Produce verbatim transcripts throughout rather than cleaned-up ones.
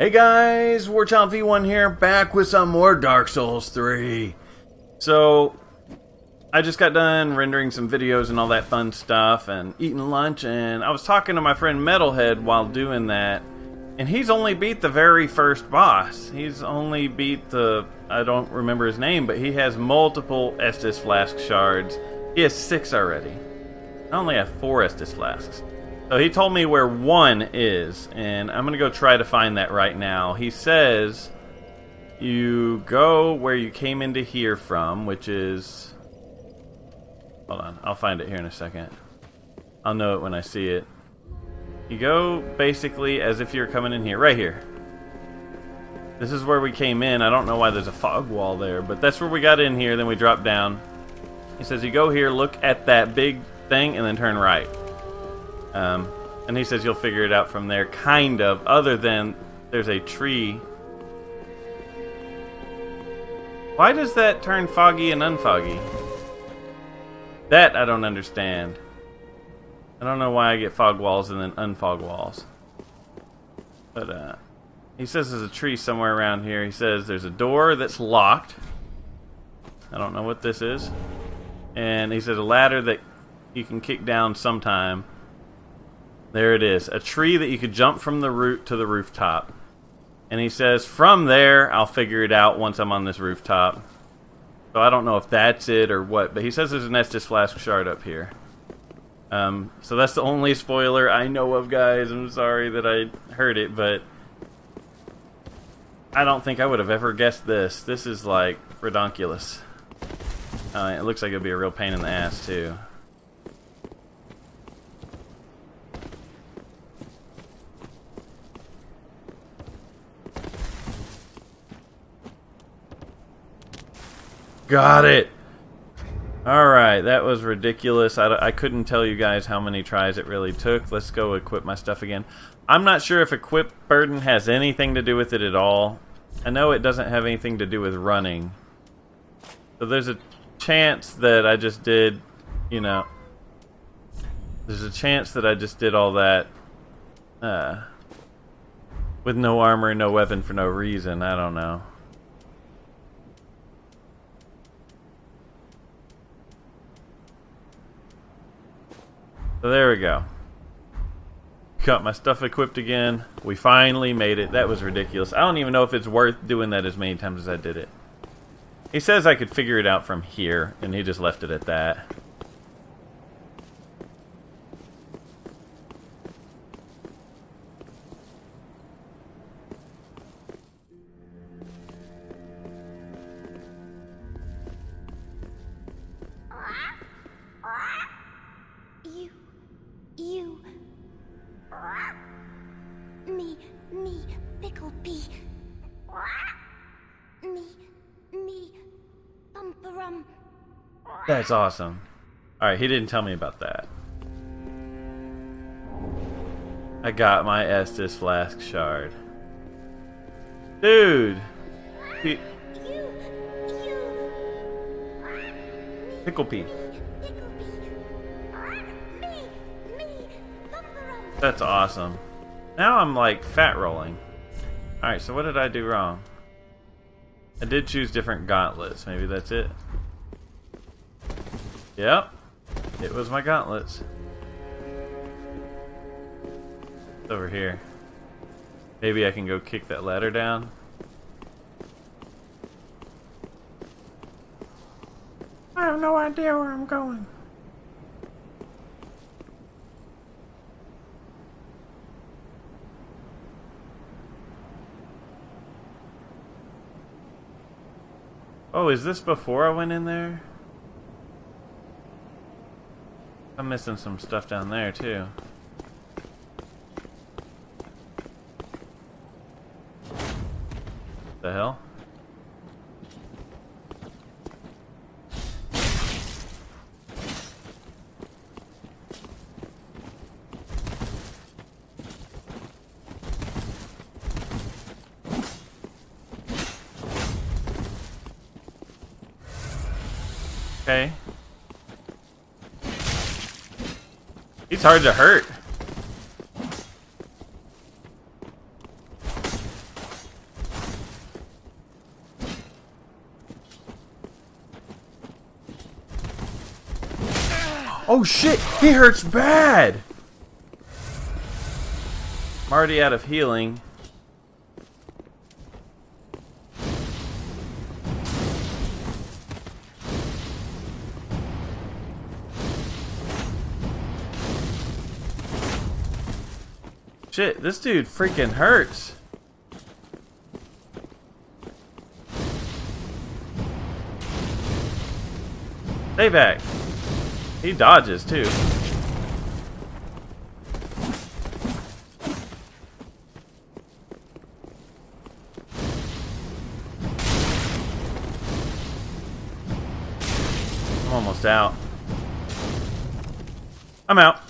Hey guys, War Child V one here, back with some more Dark Souls three. So, I just got done rendering some videos and all that fun stuff and eating lunch, and I was talking to my friend Metalhead while doing that, and he's only beat the very first boss. He's only beat the, I don't remember his name, but he has multiple Estus Flask shards. He has six already. I only have four Estus Flasks. So he told me where one is, and I'm going to go try to find that right now. He says you go where you came into here from, which is... Hold on, I'll find it here in a second. I'll know it when I see it. You go basically as if you're coming in here, right here. This is where we came in. I don't know why there's a fog wall there, but that's where we got in here, then we dropped down. He says you go here, look at that big thing, and then turn right. Um, and he says you'll figure it out from there, kind of, other than there's a tree. Why does that turn foggy and unfoggy? That I don't understand. I don't know why I get fog walls and then unfog walls. But, uh, he says there's a tree somewhere around here. He says there's a door that's locked. I don't know what this is. And he says a ladder that you can kick down sometime. There it is. A tree that you could jump from the root to the rooftop. And he says, from there, I'll figure it out once I'm on this rooftop. So I don't know if that's it or what, but he says there's an Estus Flask shard up here. Um, so that's the only spoiler I know of, guys. I'm sorry that I heard it, but I don't think I would have ever guessed this. This is, like, redonkulous. Uh, it looks like it'll be a real pain in the ass, too. Got it! Alright, that was ridiculous. I, I couldn't tell you guys how many tries it really took. Let's go equip my stuff again. I'm not sure if equip burden has anything to do with it at all. I know it doesn't have anything to do with running. So there's a chance that I just did, you know... There's a chance that I just did all that uh, with no armor and no weapon for no reason. I don't know. So there we go. Got my stuff equipped again. We finally made it. That was ridiculous. I don't even know if it's worth doing that as many times as I did it. He says I could figure it out from here, and he just left it at that. That's awesome. Alright, he didn't tell me about that. I got my Estus Flask shard. Dude! P Pickle pea. That's awesome. Now I'm like fat rolling. Alright, so what did I do wrong? I did choose different gauntlets. Maybe that's it. Yep, it was my gauntlets. It's over here. Maybe I can go kick that ladder down. I have no idea where I'm going. Oh, is this before I went in there? I'm missing some stuff down there, too. What the hell? Okay. It's hard to hurt. Oh shit! He hurts bad! I'm already out of healing. Shit, this dude freaking hurts. Stay back. He dodges too. I'm almost out. I'm out.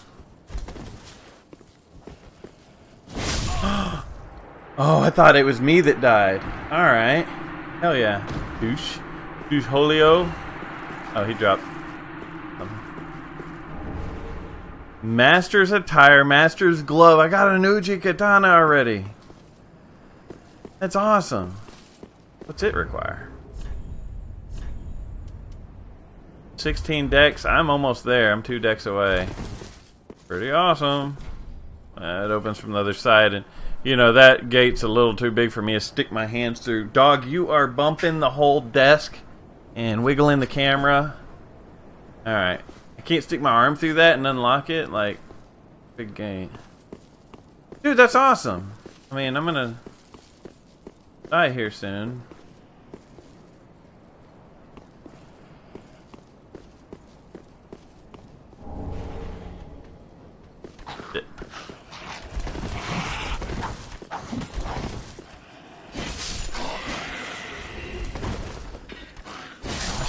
Oh, I thought it was me that died. Alright. Hell yeah. Douche. Douche holio. Oh, he dropped. Um. Master's attire, master's glove. I got an Uchigatana already. That's awesome. What's it require? sixteen decks. I'm almost there. I'm two decks away. Pretty awesome. Uh, it opens from the other side and... You know, that gate's a little too big for me to stick my hands through. Dog, you are bumping the whole desk and wiggling the camera. Alright. I can't stick my arm through that and unlock it. Like, big gate. Dude, that's awesome. I mean, I'm gonna die here soon. Shit.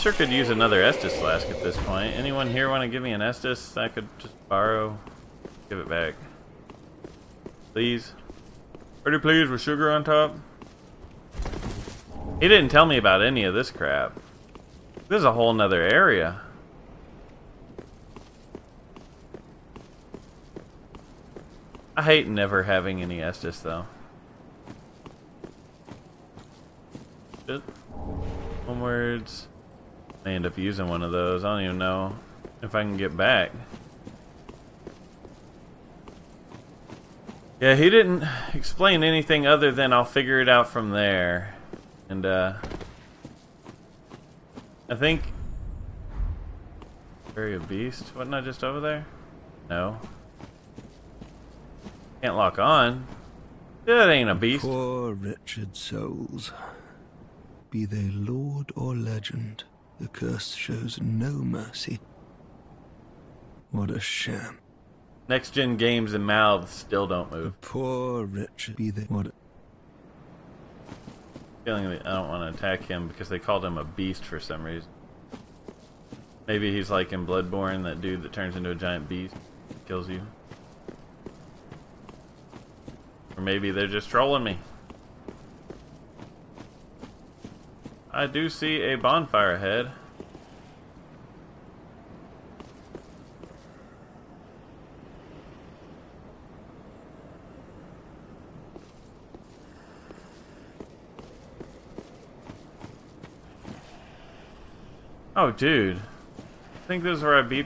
Sure could use another Estus Flask at this point. Anyone here want to give me an Estus? I could just borrow. Give it back. Please. Pretty please with sugar on top. He didn't tell me about any of this crap. This is a whole nother area. I hate never having any Estus though. Shit. Homewards. I end up using one of those. I don't even know if I can get back. Yeah, he didn't explain anything other than I'll figure it out from there. And, uh... I think... Bury a beast? Wasn't I just over there? No. Can't lock on. That ain't a beast. Poor wretched souls. Be they lord or legend. The curse shows no mercy. What a sham. Next gen games and mouths still don't move. The poor wretched be they. What a... Feeling I don't want to attack him because they called him a beast for some reason. Maybe he's like in Bloodborne, that dude that turns into a giant beast and kills you. Or maybe they're just trolling me. I do see a bonfire ahead. Oh, dude. I think this is where I beat.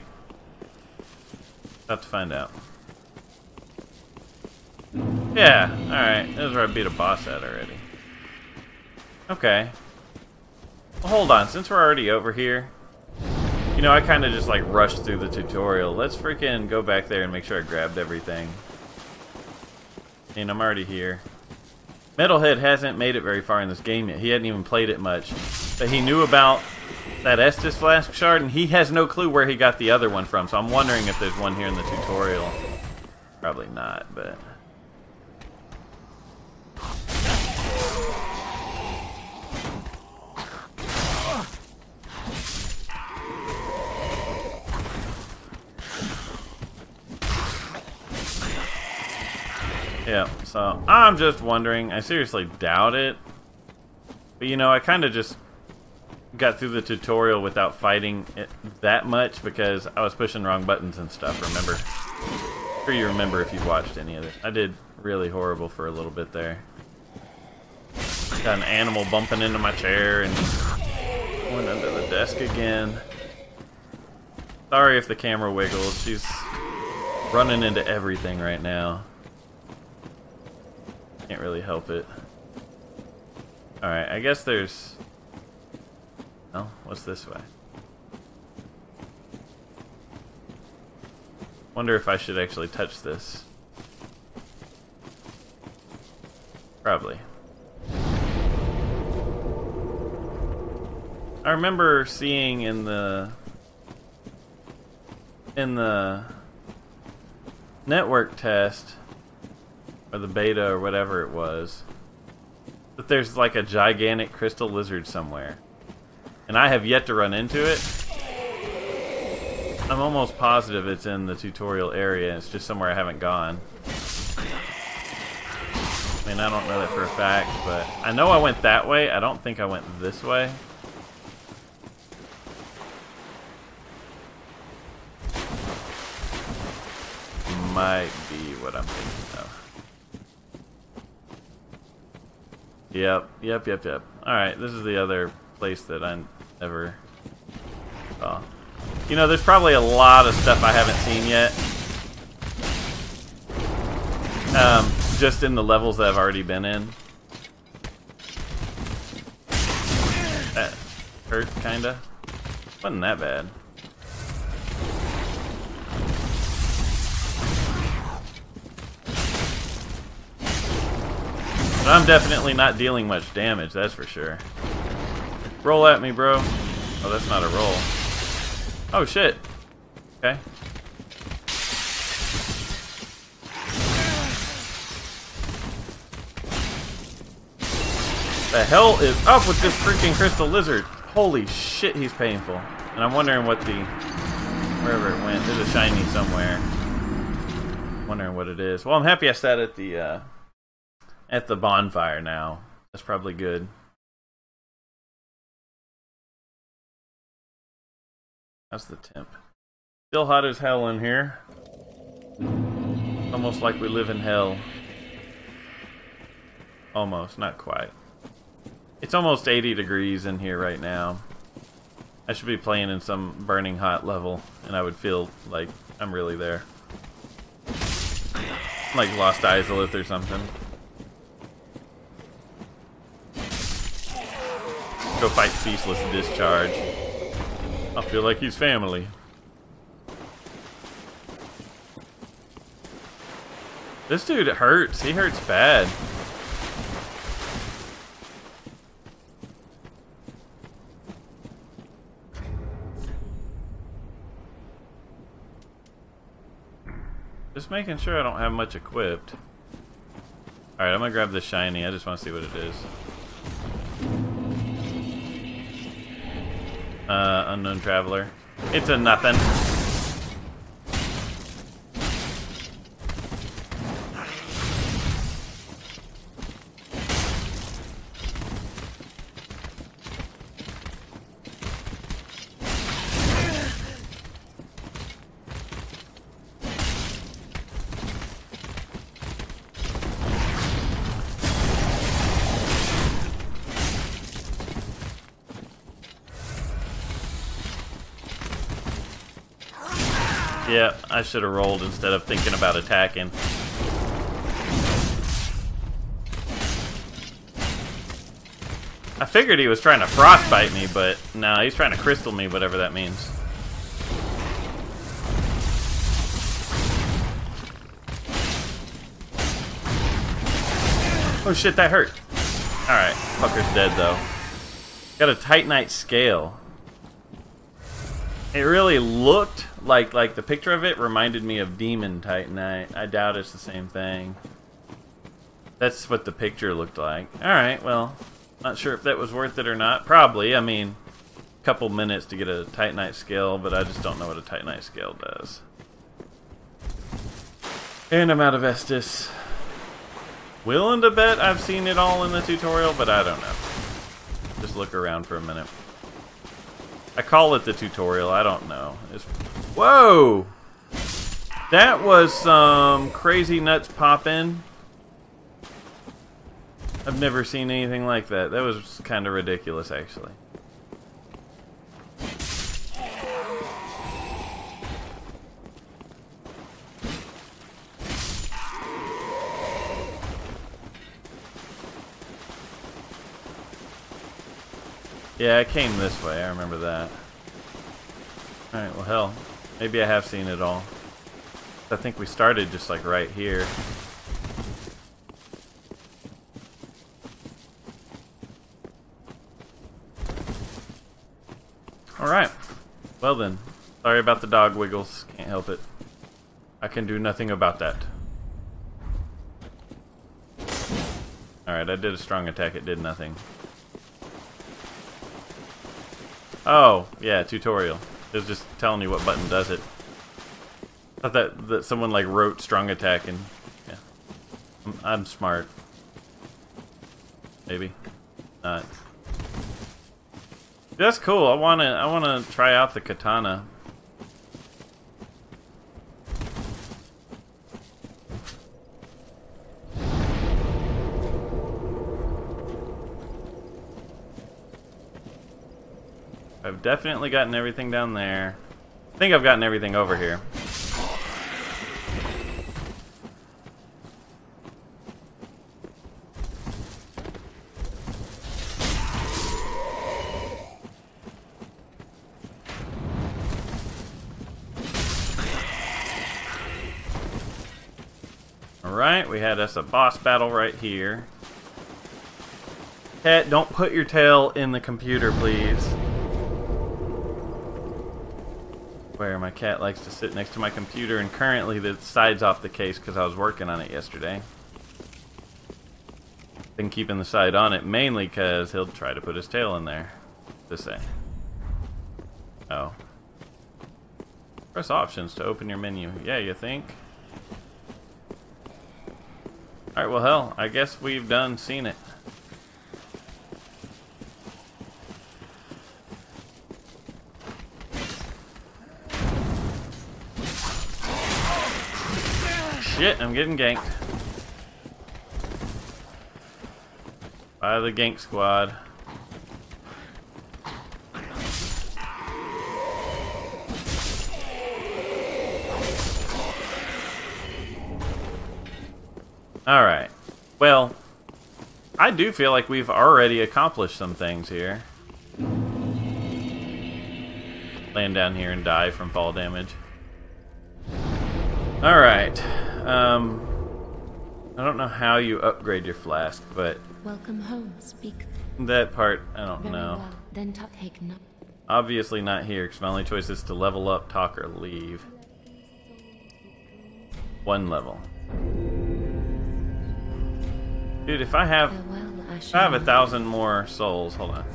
Have to find out. Yeah, alright. This is where I beat a boss at already. Okay. Hold on, since we're already over here, you know, I kind of just like rushed through the tutorial. Let's freaking go back there and make sure I grabbed everything. And I'm already here. Metalhead hasn't made it very far in this game yet. He hadn't even played it much. But he knew about that Estus Flask shard, and he has no clue where he got the other one from. So I'm wondering if there's one here in the tutorial. Probably not, but... Yeah, so I'm just wondering. I seriously doubt it. But you know, I kind of just got through the tutorial without fighting it that much because I was pushing wrong buttons and stuff, remember? I'm sure you remember if you've watched any of this. I did really horrible for a little bit there. Got an animal bumping into my chair and went under the desk again. Sorry if the camera wiggles. She's running into everything right now. Can't really help it. Alright, I guess there's... Oh, what's this way? Wonder if I should actually touch this. Probably. I remember seeing in the... in the... network test, or the beta, or whatever it was, that there's like a gigantic crystal lizard somewhere. And I have yet to run into it. I'm almost positive it's in the tutorial area, it's just somewhere I haven't gone. I mean, I don't know that for a fact, but I know I went that way. I don't think I went this way. Might be what I'm thinking of. Yep, yep, yep, yep. Alright, this is the other place that I never saw. You know, there's probably a lot of stuff I haven't seen yet. Um, just in the levels that I've already been in. That hurt, kinda. Wasn't that bad. But I'm definitely not dealing much damage, that's for sure. Roll at me, bro. Oh, that's not a roll. Oh, shit. Okay. The hell is up with this freaking crystal lizard? Holy shit, he's painful. And I'm wondering what the... wherever it went. There's a shiny somewhere. Wondering what it is. Well, I'm happy I sat at the... Uh, at the bonfire now. That's probably good. How's the temp? Still hot as hell in here. Almost like we live in hell. Almost, not quite. It's almost eighty degrees in here right now. I should be playing in some burning hot level, and I would feel like I'm really there. Like Lost Izalith or something. Go fight Ceaseless Discharge. I feel like he's family. This dude hurts. He hurts bad. Just making sure I don't have much equipped. Alright, I'm gonna grab this shiny. I just want to see what it is. Uh, unknown traveler. It's a nothing. Yeah, I should have rolled instead of thinking about attacking. I figured he was trying to frostbite me, but no, he's trying to crystal me, whatever that means. Oh shit, that hurt. Alright, fucker's dead though. Got a Titanite scale. It really looked like like the picture of it reminded me of Demon Titanite. I doubt it's the same thing. That's what the picture looked like. Alright, well, not sure if that was worth it or not. Probably. I mean, a couple minutes to get a Titanite scale, but I just don't know what a Titanite scale does. And I'm out of Estus. Willing to bet I've seen it all in the tutorial, but I don't know. Just look around for a minute. I call it the tutorial, I don't know. It's... Whoa! That was some crazy nuts poppin'. I've never seen anything like that. That was kind of ridiculous, actually. Yeah, it came this way. I remember that. Alright, well, hell. Maybe I have seen it all. I think we started just, like, right here. Alright. Well, then. Sorry about the dog wiggles. Can't help it. I can do nothing about that. Alright, I did a strong attack. It did nothing. Oh, yeah, tutorial. It was just telling you what button does it. I thought that, that someone like wrote strong attack and yeah. I'm, I'm smart. Maybe. Not. That's cool. I wanna I wanna try out the katana. I've definitely gotten everything down there. I think I've gotten everything over here. Alright, we had us a boss battle right here. Pet, don't put your tail in the computer, please. Where my cat likes to sit next to my computer, and currently the side's off the case because I was working on it yesterday. Been keeping the side on it mainly because he'll try to put his tail in there. To say. Oh. Press options to open your menu. Yeah, you think? Alright, well hell, I guess we've done seen it. Shit, I'm getting ganked. By the gank squad. Alright. Well, I do feel like we've already accomplished some things here. Land down here and die from fall damage. Alright. Um, I don't know how you upgrade your flask, but welcome home, speak. That part I don't know. Then take no. Obviously not here, because my only choice is to level up, talk, or leave. One level. Dude, if I have, Farewell, I, if I have a thousand more souls. Hold on.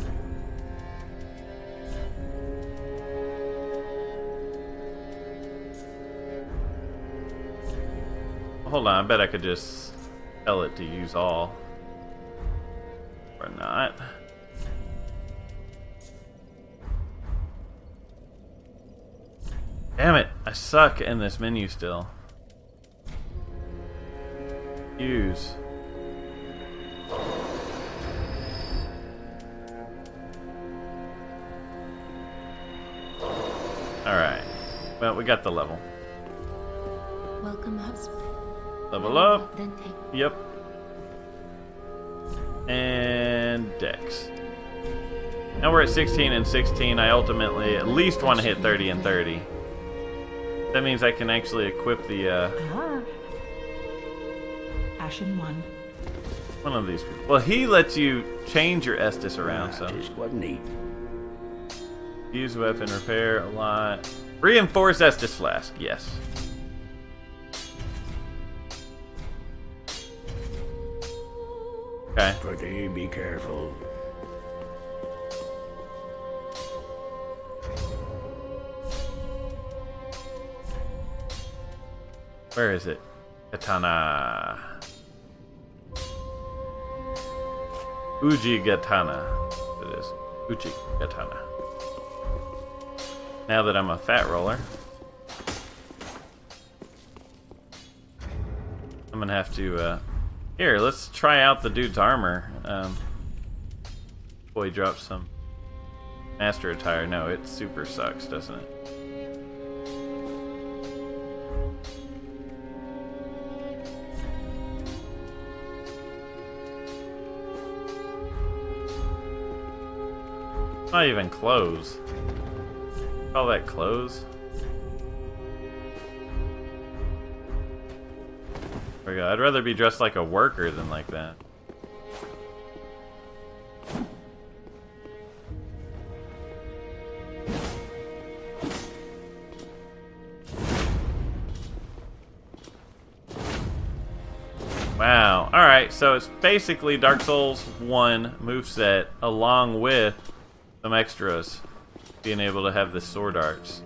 Hold on, I bet I could just tell it to use all. Or not. Damn it, I suck in this menu still. Use. Alright. Well, we got the level. Welcome, husband. Level up. Yep. And Dex. Now we're at sixteen and sixteen. I ultimately at least want to hit thirty and thirty. That means I can actually equip the uh Ashen one. One of these people. Well, he lets you change your Estus around, so use weapon repair a lot. Reinforce Estus Flask, yes. Okay. But you be careful. Where is it? Katana. Uchigatana. It is. Uchigatana. Now that I'm a fat roller, I'm gonna have to. Uh, Here, let's try out the dude's armor. Um, boy drops some master attire. No, it super sucks, doesn't it? Not even close. Call that close? There we go. I'd rather be dressed like a worker than like that. Wow. Alright, so it's basically Dark Souls one moveset along with some extras. Being able to have the sword arts.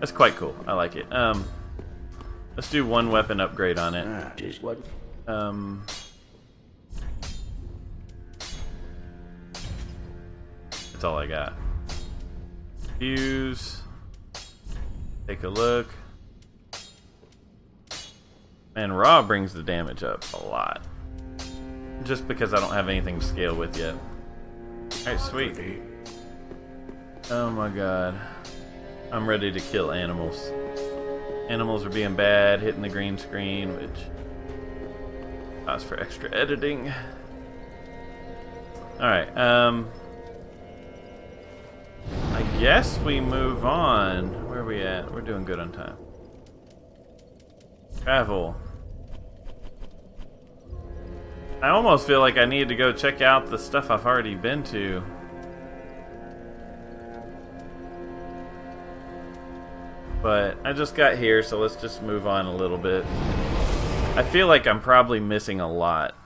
That's quite cool. I like it. Um, let's do one weapon upgrade on it. Um, that's all I got. Fuse. Take a look. Man, raw brings the damage up a lot. Just because I don't have anything to scale with yet. Alright, sweet. Oh my god. I'm ready to kill animals. Animals are being bad, hitting the green screen, which allows for extra editing. Alright, um... I guess we move on. Where are we at? We're doing good on time. Travel. I almost feel like I need to go check out the stuff I've already been to. But I just got here, so let's just move on a little bit. I feel like I'm probably missing a lot.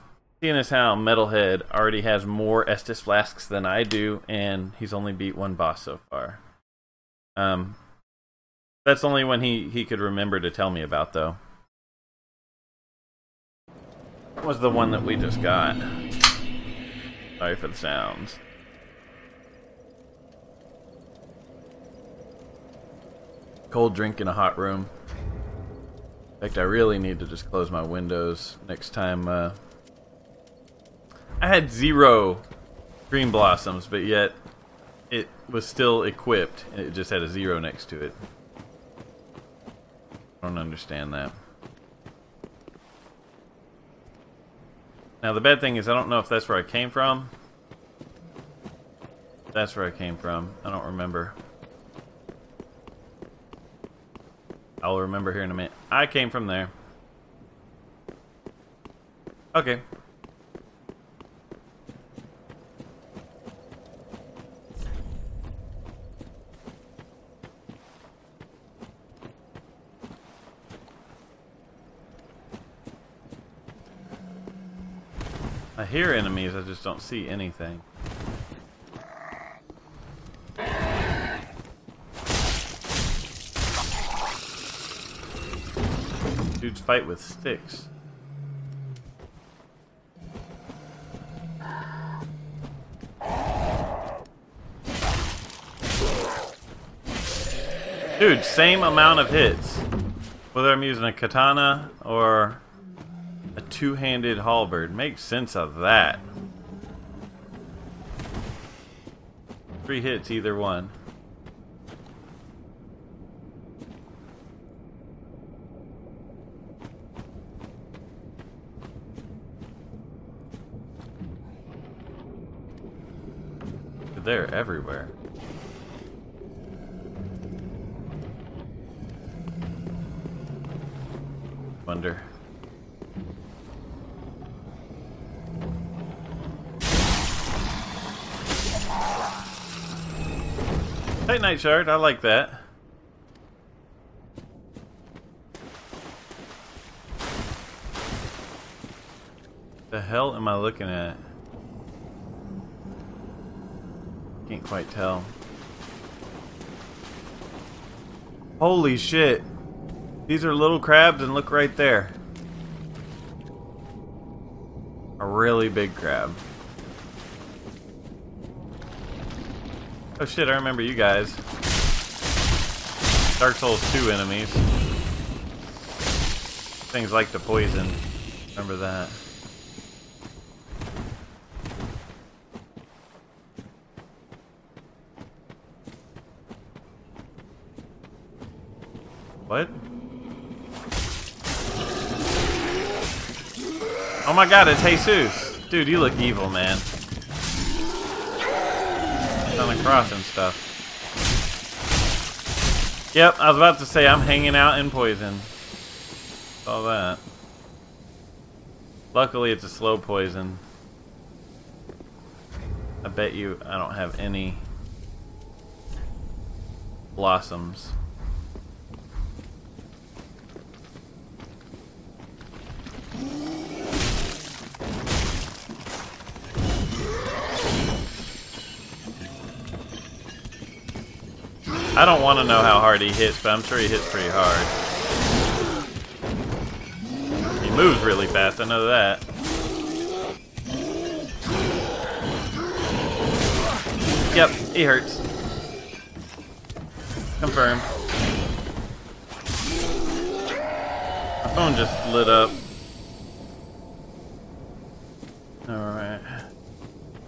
Seeing as how Metalhead already has more Estus Flasks than I do, and he's only beat one boss so far. Um, that's only one he, he could remember to tell me about, though. That was the one that we just got. Sorry for the sounds. Cold drink in a hot room. In fact, I really need to just close my windows next time. Uh, I had zero green blossoms, but yet it was still equipped. It just had a zero next to it. I don't understand that. Now the bad thing is I don't know if that's where I came from. If that's where I came from. I don't remember. I'll remember here in a minute. I came from there. Okay. I hear enemies, I just don't see anything. Dudes fight with sticks. Dude, same amount of hits. Whether I'm using a katana or a two-handed halberd. Makes sense of that. Three hits, either one. They're everywhere. Wonder. Titanite shard, I like that. The hell am I looking at? Can't quite tell. Holy shit! These are little crabs, and look right there. A really big crab. Oh shit, I remember you guys. Dark Souls two enemies. Things like the poison. Remember that. What? Oh my god, it's Jesus! Dude, you look evil, man. Sound like across and stuff. Yep, I was about to say I'm hanging out in poison. All that. Luckily, it's a slow poison. I bet you I don't have any blossoms. I don't want to know how hard he hits, but I'm sure he hits pretty hard. He moves really fast, I know that. Yep, he hurts. Confirmed. My phone just lit up. Alright.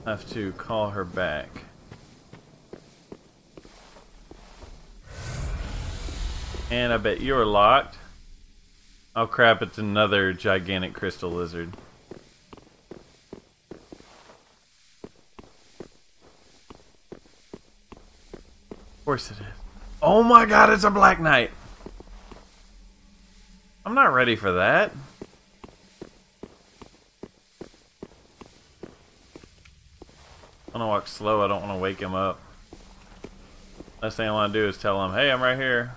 I have to call her back. And I bet you're locked. Oh crap, it's another gigantic crystal lizard. Of course it is. Oh my god, it's a Black Knight! I'm not ready for that. I'm gonna walk slow, I don't want to wake him up. Last thing I want to do is tell him, hey, I'm right here.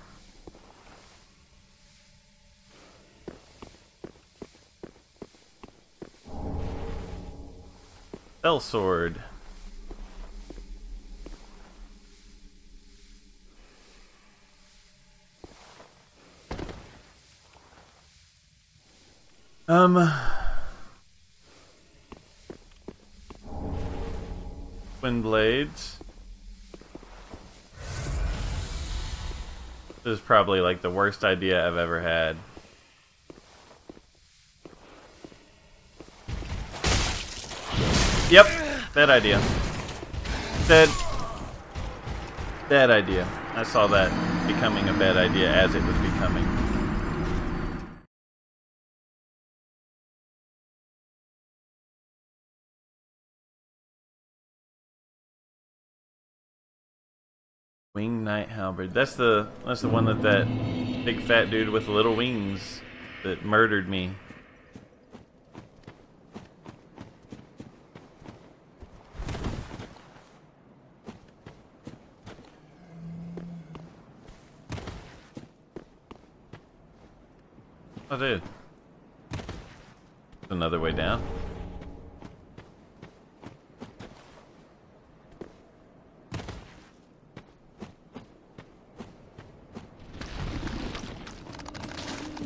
Bell sword. Um, twin blades. This is probably like the worst idea I've ever had. Yep, bad idea. Bad, bad idea. I saw that becoming a bad idea as it was becoming. Winged Knight Halberd. That's the that's the one that that big fat dude with little wings that murdered me. Oh, dude. Another way down.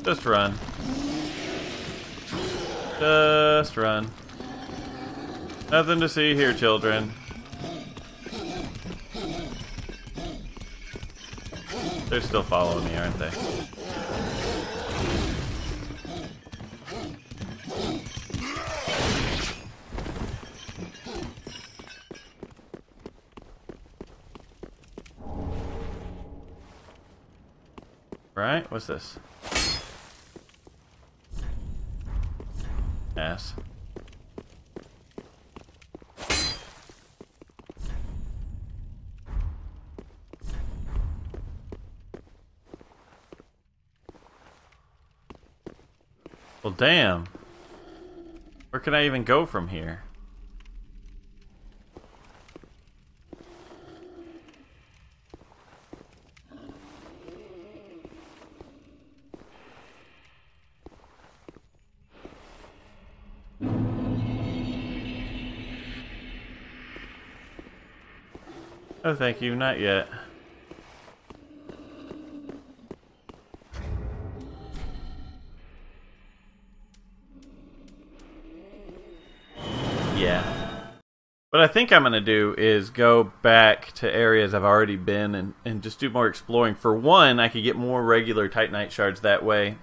Just run. Just run. Nothing to see here, children. They're still following me, aren't they? Right? What's this? Ass. Well, damn. Where can I even go from here? Oh, thank you, not yet. Yeah. What I think I'm going to do is go back to areas I've already been and, and just do more exploring. For one, I could get more regular Titanite shards that way.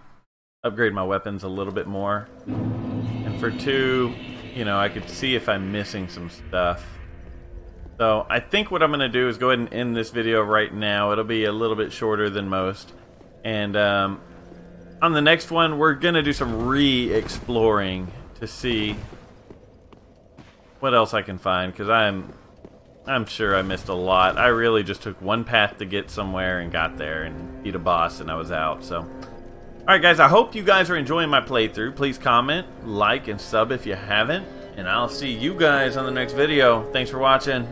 Upgrade my weapons a little bit more. And for two, you know, I could see if I'm missing some stuff. So I think what I'm going to do is go ahead and end this video right now. It'll be a little bit shorter than most. And um, on the next one, we're going to do some re-exploring to see what else I can find. Because I'm I'm sure I missed a lot. I really just took one path to get somewhere and got there and beat a boss and I was out. So, alright guys, I hope you guys are enjoying my playthrough. Please comment, like, and sub if you haven't. And I'll see you guys on the next video. Thanks for watching.